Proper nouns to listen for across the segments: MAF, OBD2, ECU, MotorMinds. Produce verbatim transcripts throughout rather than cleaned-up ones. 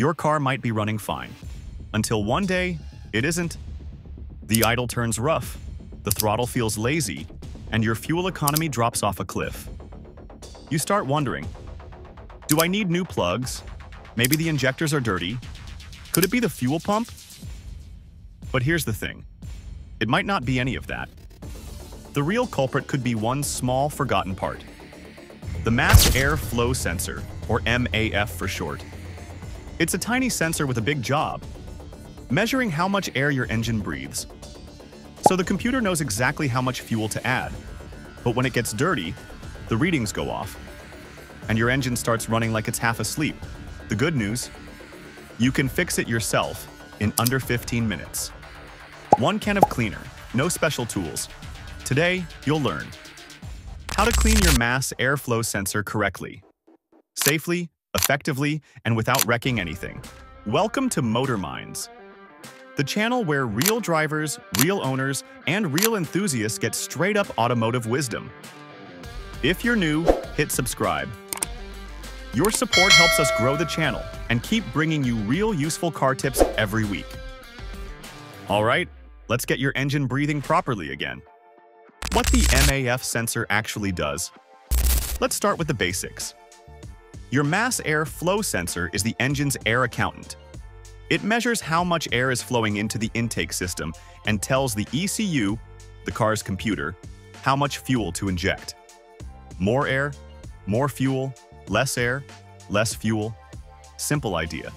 your car might be running fine. Until one day, it isn't. The idle turns rough, the throttle feels lazy, and your fuel economy drops off a cliff. You start wondering, do I need new plugs? Maybe the injectors are dirty. Could it be the fuel pump? But here's the thing. It might not be any of that. The real culprit could be one small, forgotten part. The mass air flow sensor, or M A F for short. It's a tiny sensor with a big job, measuring how much air your engine breathes. So the computer knows exactly how much fuel to add. But when it gets dirty, the readings go off, and your engine starts running like it's half asleep. The good news? You can fix it yourself in under fifteen minutes. One can of cleaner, no special tools. Today, you'll learn how to clean your mass airflow sensor correctly, safely, effectively, and without wrecking anything. Welcome to MotorMinds, the channel where real drivers, real owners, and real enthusiasts get straight-up automotive wisdom. If you're new, hit subscribe. Your support helps us grow the channel and keep bringing you real useful car tips every week. All right, let's get your engine breathing properly again. What the M A F sensor actually does. Let's start with the basics. Your mass air flow sensor is the engine's air accountant. It measures how much air is flowing into the intake system and tells the E C U, the car's computer, how much fuel to inject. More air, more fuel, less air, less fuel. Simple idea.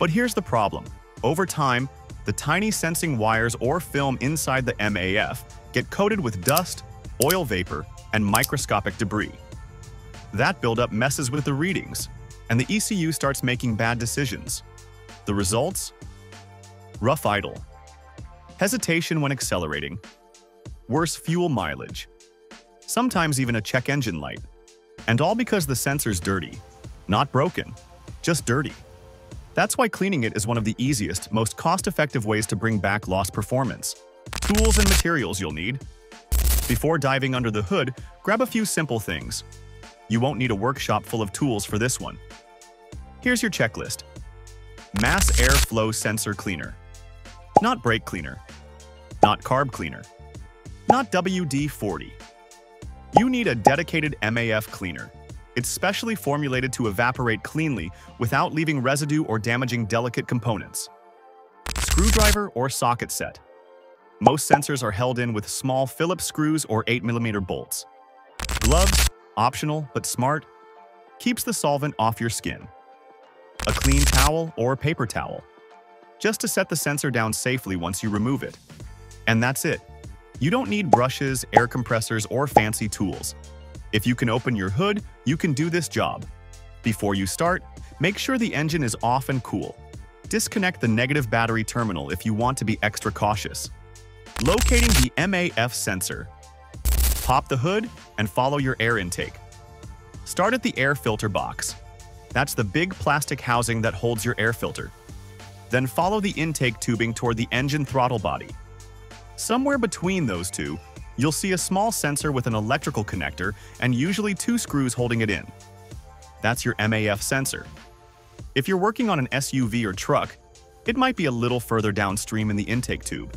But here's the problem. Over time, the tiny sensing wires or film inside the M A F get coated with dust, oil vapor, and microscopic debris. That buildup messes with the readings, and the E C U starts making bad decisions. The results? Rough idle, hesitation when accelerating, worse fuel mileage, sometimes even a check engine light. And all because the sensor's dirty. Not broken, just dirty. That's why cleaning it is one of the easiest, most cost-effective ways to bring back lost performance. Tools and materials you'll need. Before diving under the hood, grab a few simple things. You won't need a workshop full of tools for this one. Here's your checklist. Mass airflow sensor cleaner. Not brake cleaner. Not carb cleaner. Not W D forty. You need a dedicated M A F cleaner. It's specially formulated to evaporate cleanly without leaving residue or damaging delicate components. Screwdriver or socket set. Most sensors are held in with small Phillips screws or eight millimeter bolts. Gloves, optional but smart, keeps the solvent off your skin. A clean towel or paper towel, just to set the sensor down safely once you remove it. And that's it. You don't need brushes, air compressors, or fancy tools. If you can open your hood, you can do this job. Before you start, make sure the engine is off and cool. Disconnect the negative battery terminal if you want to be extra cautious. Locating the M A F sensor. Pop the hood and follow your air intake. Start at the air filter box. That's the big plastic housing that holds your air filter. Then follow the intake tubing toward the engine throttle body. Somewhere between those two, you'll see a small sensor with an electrical connector and usually two screws holding it in. That's your M A F sensor. If you're working on an S U V or truck, it might be a little further downstream in the intake tube.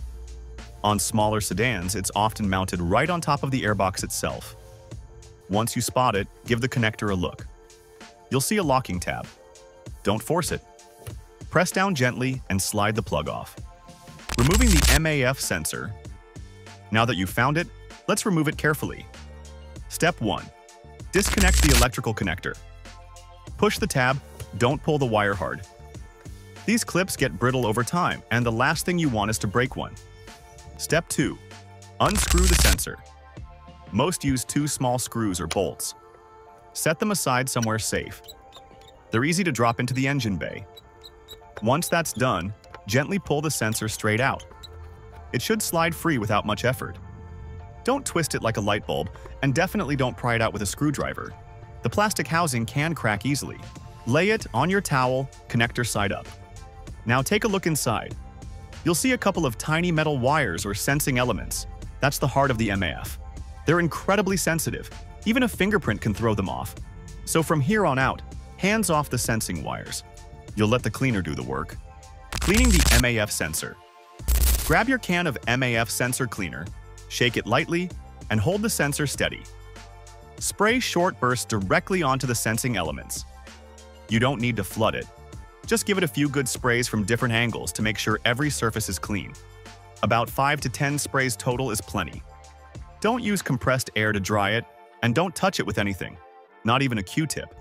On smaller sedans, it's often mounted right on top of the airbox itself. Once you spot it, give the connector a look. You'll see a locking tab. Don't force it. Press down gently and slide the plug off. Removing the M A F sensor. Now that you've found it, let's remove it carefully. Step one. Disconnect the electrical connector. Push the tab, don't pull the wire hard. These clips get brittle over time, and the last thing you want is to break one. Step two. Unscrew the sensor. Most use two small screws or bolts. Set them aside somewhere safe. They're easy to drop into the engine bay. Once that's done, gently pull the sensor straight out. It should slide free without much effort. Don't twist it like a light bulb, and definitely don't pry it out with a screwdriver. The plastic housing can crack easily. Lay it on your towel, connector side up. Now take a look inside. You'll see a couple of tiny metal wires or sensing elements. That's the heart of the M A F. They're incredibly sensitive. Even a fingerprint can throw them off. So from here on out, hands off the sensing wires. you'll let the cleaner do the work. Cleaning the M A F sensor. Grab your can of M A F sensor cleaner, shake it lightly, and hold the sensor steady. Spray short bursts directly onto the sensing elements. You don't need to flood it. Just give it a few good sprays from different angles to make sure every surface is clean. About five to ten sprays total is plenty. Don't use compressed air to dry it, and don't touch it with anything, not even a Q-tip.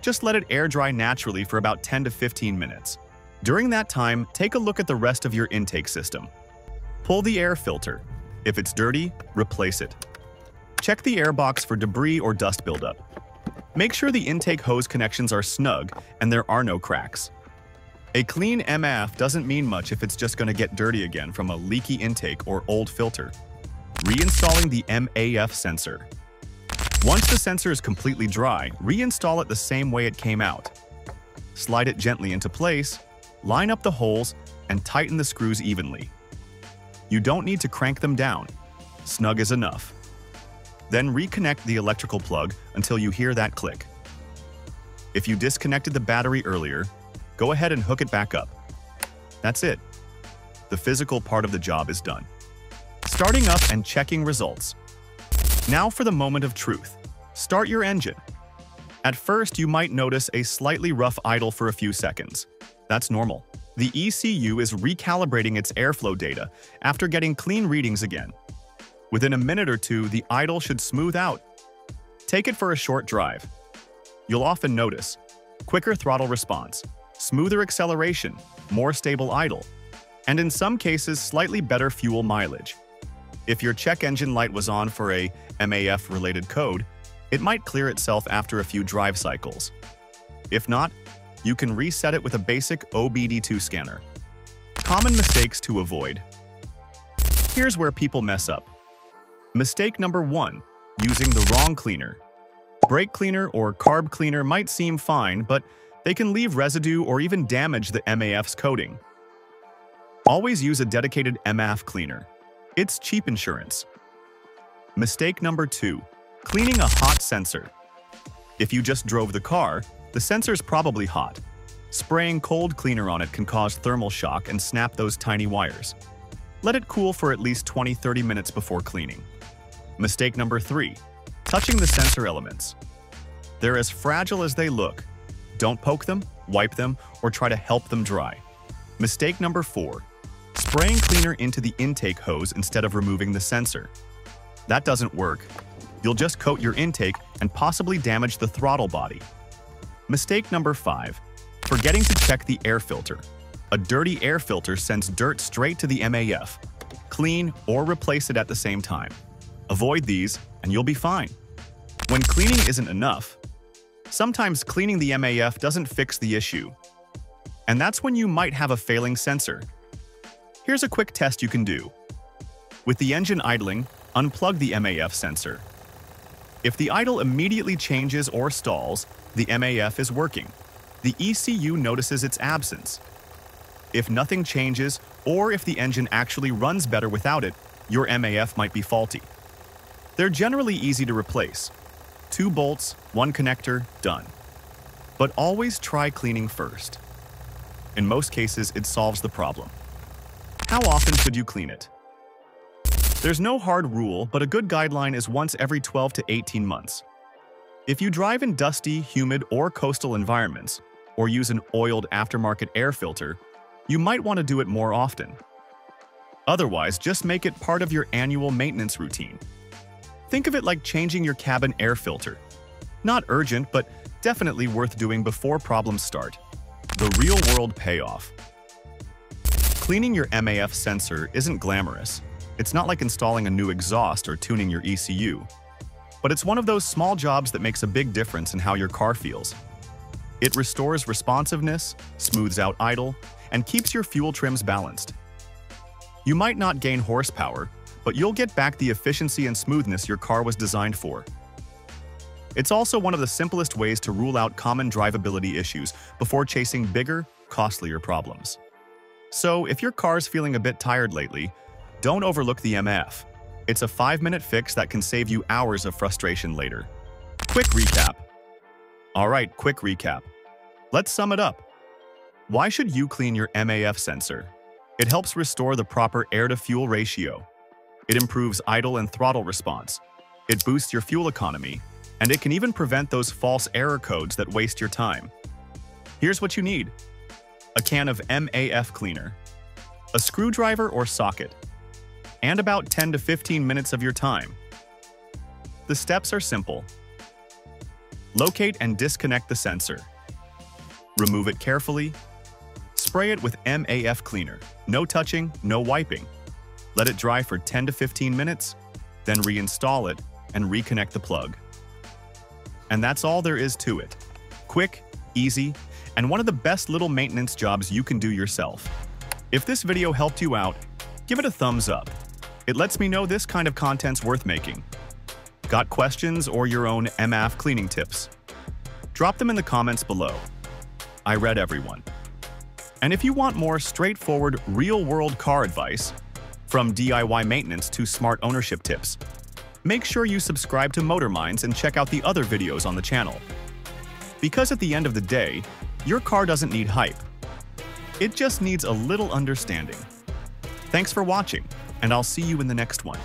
Just let it air dry naturally for about ten to fifteen minutes. During that time, take a look at the rest of your intake system. Pull the air filter. If it's dirty, replace it. Check the air box for debris or dust buildup. Make sure the intake hose connections are snug and there are no cracks. A clean M A F doesn't mean much if it's just going to get dirty again from a leaky intake or old filter. Reinstalling the M A F sensor. Once the sensor is completely dry, reinstall it the same way it came out. Slide it gently into place, line up the holes, and tighten the screws evenly. You don't need to crank them down. Snug is enough. Then reconnect the electrical plug until you hear that click. If you disconnected the battery earlier, go ahead and hook it back up. That's it. The physical part of the job is done. Starting up and checking results. Now for the moment of truth. Start your engine. At first, you might notice a slightly rough idle for a few seconds. That's normal. The E C U is recalibrating its airflow data after getting clean readings again. Within a minute or two, the idle should smooth out. Take it for a short drive. You'll often notice quicker throttle response, smoother acceleration, more stable idle, and in some cases, slightly better fuel mileage. If your check engine light was on for a M A F-related code, it might clear itself after a few drive cycles. If not, you can reset it with a basic O B D two scanner. Common mistakes to avoid. Here's where people mess up. Mistake number one, using the wrong cleaner. Brake cleaner or carb cleaner might seem fine, but they can leave residue or even damage the M A F's coating. Always use a dedicated M A F cleaner. It's cheap insurance. Mistake number two, cleaning a hot sensor. If you just drove the car, the sensor's probably hot. Spraying cold cleaner on it can cause thermal shock and snap those tiny wires. Let it cool for at least twenty to thirty minutes before cleaning. Mistake number three, touching the sensor elements. They're as fragile as they look. Don't poke them, wipe them, or try to help them dry. Mistake number four, spraying cleaner into the intake hose instead of removing the sensor. That doesn't work. You'll just coat your intake and possibly damage the throttle body. Mistake number five, forgetting to check the air filter. A dirty air filter sends dirt straight to the M A F. Clean or replace it at the same time. Avoid these and you'll be fine. When cleaning isn't enough, sometimes cleaning the M A F doesn't fix the issue. And that's when you might have a failing sensor. Here's a quick test you can do. With the engine idling, unplug the M A F sensor. If the idle immediately changes or stalls, the M A F is working. The E C U notices its absence. If nothing changes, or if the engine actually runs better without it, your M A F might be faulty. They're generally easy to replace. Two bolts, one connector, done. But always try cleaning first. In most cases, it solves the problem. How often should you clean it? There's no hard rule, but a good guideline is once every twelve to eighteen months. If you drive in dusty, humid, or coastal environments, or use an oiled aftermarket air filter, you might want to do it more often. Otherwise, just make it part of your annual maintenance routine. Think of it like changing your cabin air filter. Not urgent, but definitely worth doing before problems start. The real-world payoff. Cleaning your M A F sensor isn't glamorous. It's not like installing a new exhaust or tuning your E C U. But it's one of those small jobs that makes a big difference in how your car feels. It restores responsiveness, smooths out idle, and keeps your fuel trims balanced. You might not gain horsepower, but you'll get back the efficiency and smoothness your car was designed for. It's also one of the simplest ways to rule out common drivability issues before chasing bigger, costlier problems. So, if your car's feeling a bit tired lately, don't overlook the M A F. It's a five-minute fix that can save you hours of frustration later. Quick recap. All right, quick recap. Let's sum it up. Why should you clean your M A F sensor? It helps restore the proper air-to-fuel ratio. It improves idle and throttle response. It boosts your fuel economy, and it can even prevent those false error codes that waste your time. Here's what you need. A can of M A F cleaner, a screwdriver or socket, and about ten to fifteen minutes of your time. The steps are simple. Locate and disconnect the sensor. Remove it carefully. Spray it with M A F cleaner. No touching, no wiping. Let it dry for ten to fifteen minutes, then reinstall it and reconnect the plug. And that's all there is to it. Quick, easy, and one of the best little maintenance jobs you can do yourself. If this video helped you out, give it a thumbs up. It lets me know this kind of content's worth making. Got questions or your own M A F cleaning tips? Drop them in the comments below. I read everyone. And if you want more straightforward real-world car advice, from D I Y maintenance to smart ownership tips, make sure you subscribe to MotorMinds and check out the other videos on the channel. Because at the end of the day, your car doesn't need hype. It just needs a little understanding. Thanks for watching, and I'll see you in the next one.